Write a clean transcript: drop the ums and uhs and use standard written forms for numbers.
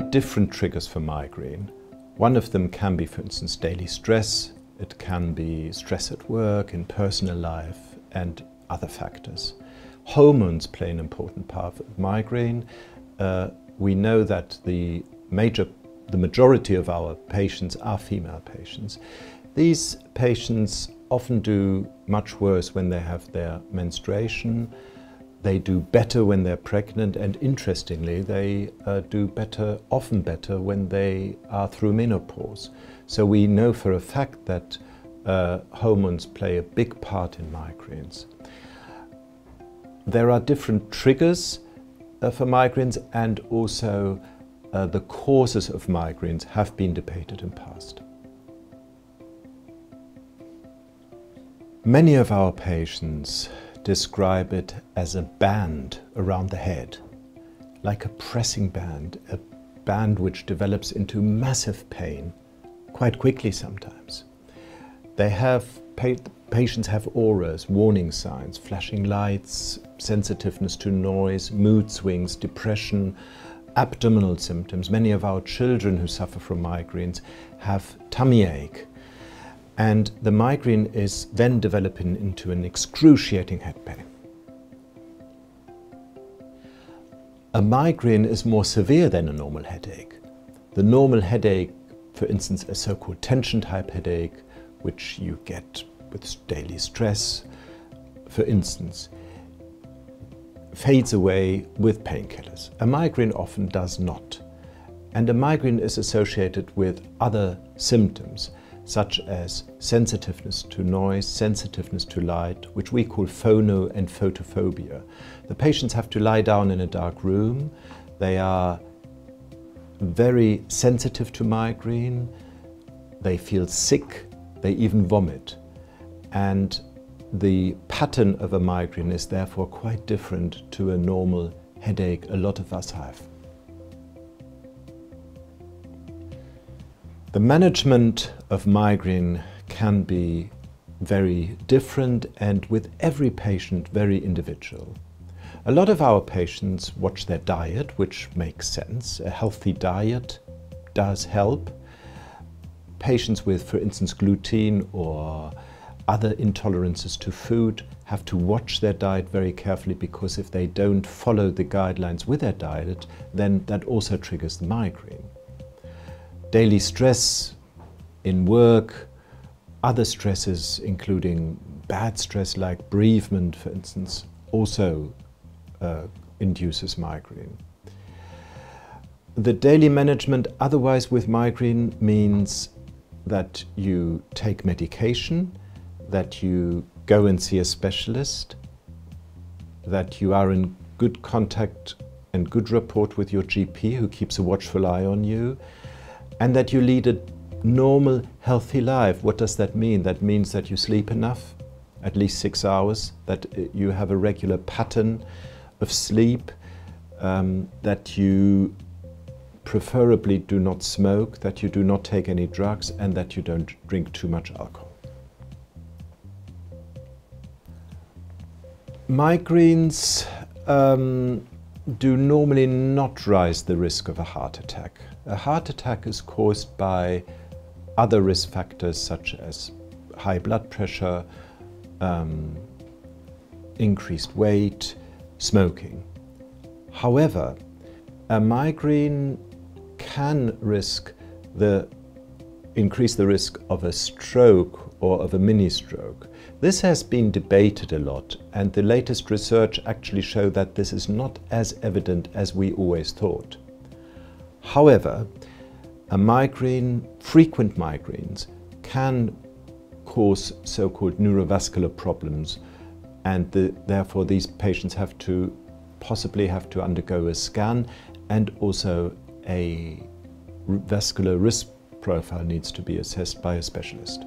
are different triggers for migraine. One of them can be, for instance, daily stress. It can be stress at work, in personal life, and other factors. Hormones play an important part of migraine. We know that the majority of our patients are female patients. These patients often do much worse when they have their menstruation. They do better when they're pregnant, and interestingly, they do better, often better, when they are through menopause. So we know for a fact that hormones play a big part in migraines. There are different triggers for migraines, and also the causes of migraines have been debated in the past. Many of our patients describe it as a band around the head, like a pressing band, a band which develops into massive pain quite quickly sometimes. They have, patients have auras, warning signs, flashing lights, sensitiveness to noise, mood swings, depression, abdominal symptoms. Many of our children who suffer from migraines have tummy ache. And the migraine is then developing into an excruciating head pain. A migraine is more severe than a normal headache. The normal headache, for instance, a so-called tension-type headache, which you get with daily stress, for instance, fades away with painkillers. A migraine often does not. And a migraine is associated with other symptoms, such as sensitiveness to noise, sensitiveness to light, which we call phono and photophobia. The patients have to lie down in a dark room. They are very sensitive to migraine. They feel sick. They even vomit. And the pattern of a migraine is therefore quite different to a normal headache a lot of us have. The management of migraine can be very different, and with every patient very individual. A lot of our patients watch their diet, which makes sense. A healthy diet does help. Patients with, for instance, gluten or other intolerances to food have to watch their diet very carefully, because if they don't follow the guidelines with their diet, then that also triggers the migraine. Daily stress in work, other stresses including bad stress like bereavement, for instance, also induces migraine. The daily management otherwise with migraine means that you take medication, that you go and see a specialist, that you are in good contact and good rapport with your GP, who keeps a watchful eye on you, and that you lead a normal, healthy life. What does that mean? That means that you sleep enough, at least 6 hours, that you have a regular pattern of sleep, that you preferably do not smoke, that you do not take any drugs, and that you don't drink too much alcohol. Migraines do normally not rise the risk of a heart attack. A heart attack is caused by other risk factors such as high blood pressure, increased weight, smoking. However, a migraine can increase the risk of a stroke or of a mini-stroke. This has been debated a lot, and the latest research actually shows that this is not as evident as we always thought. However, a migraine, frequent migraines, can cause so-called neurovascular problems, and therefore these patients have to possibly undergo a scan, and also a vascular risk profile needs to be assessed by a specialist.